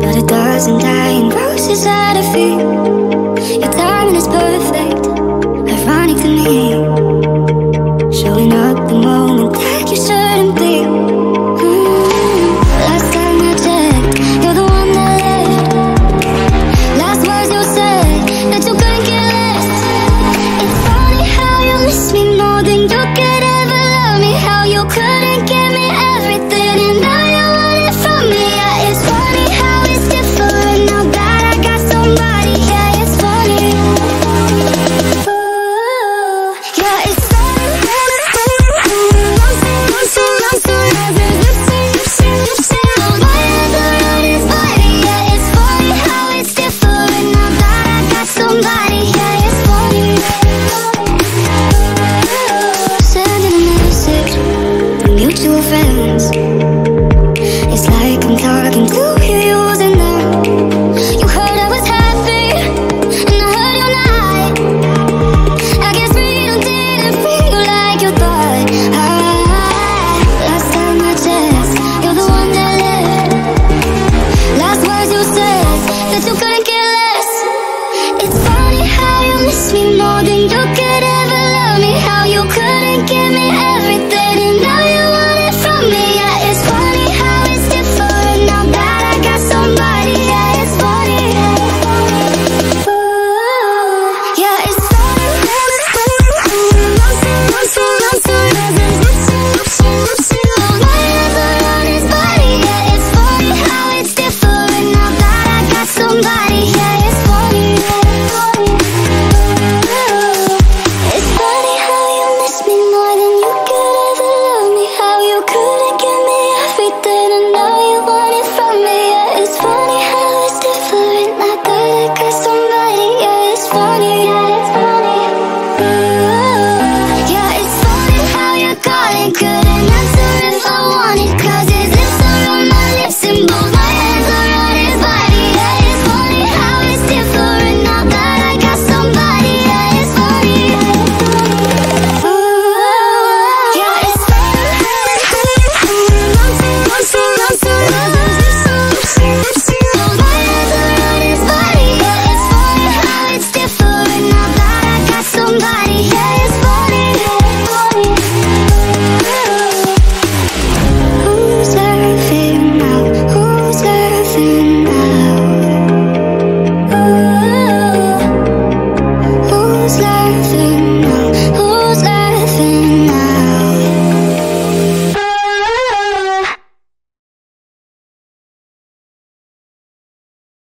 But a dozen dying roses at her feet. Your timing is perfect.